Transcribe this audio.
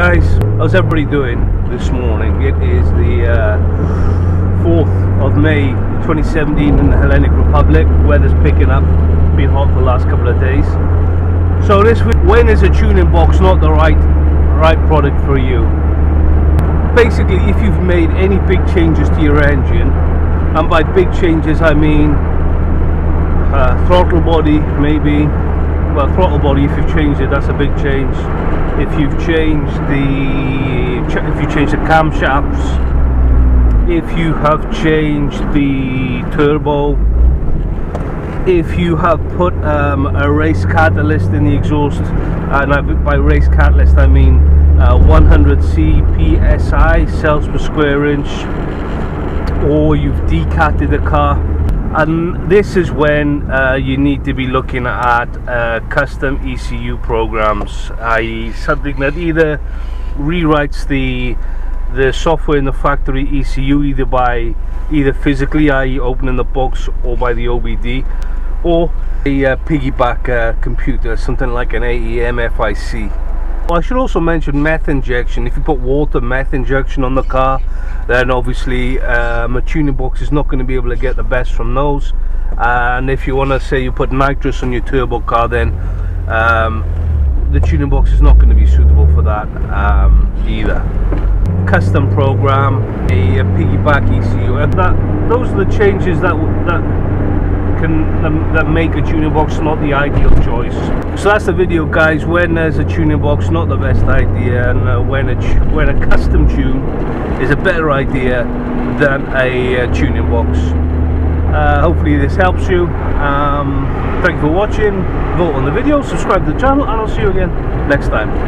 guys, how's everybody doing this morning? It is the 4th of May 2017 in the Hellenic Republic. Weather's picking up, been hot for the last couple of days. So this week, when is a tuning box not the right product for you? Basically, if you've made any big changes to your engine, and by big changes I mean throttle body, maybe. Well, throttle body, if you've changed it, that's a big change. If you change the camshafts, if you have changed the turbo, if you have put a race catalyst in the exhaust, and by race catalyst I mean 100 CPSI cells per square inch, or you've decatted the car. And this is when you need to be looking at custom ECU programs, i.e. something that either rewrites the software in the factory ECU, either by physically, i.e. opening the box, or by the OBD, or a piggyback computer, something like an AEM FIC. Well, I should also mention meth injection. If you put meth injection on the car, then obviously a tuning box is not going to be able to get the best from those. And if you want to say you put nitrous on your turbo car, then the tuning box is not going to be suitable for that either. Custom program, a piggyback ECU, and those are the changes that make a tuning box not the ideal choice. So that's the video, guys. When there's a tuning box not the best idea, and when a custom tune is a better idea than a tuning box. Hopefully this helps you. Thank you for watching. Vote on the video, subscribe to the channel, and I'll see you again next time.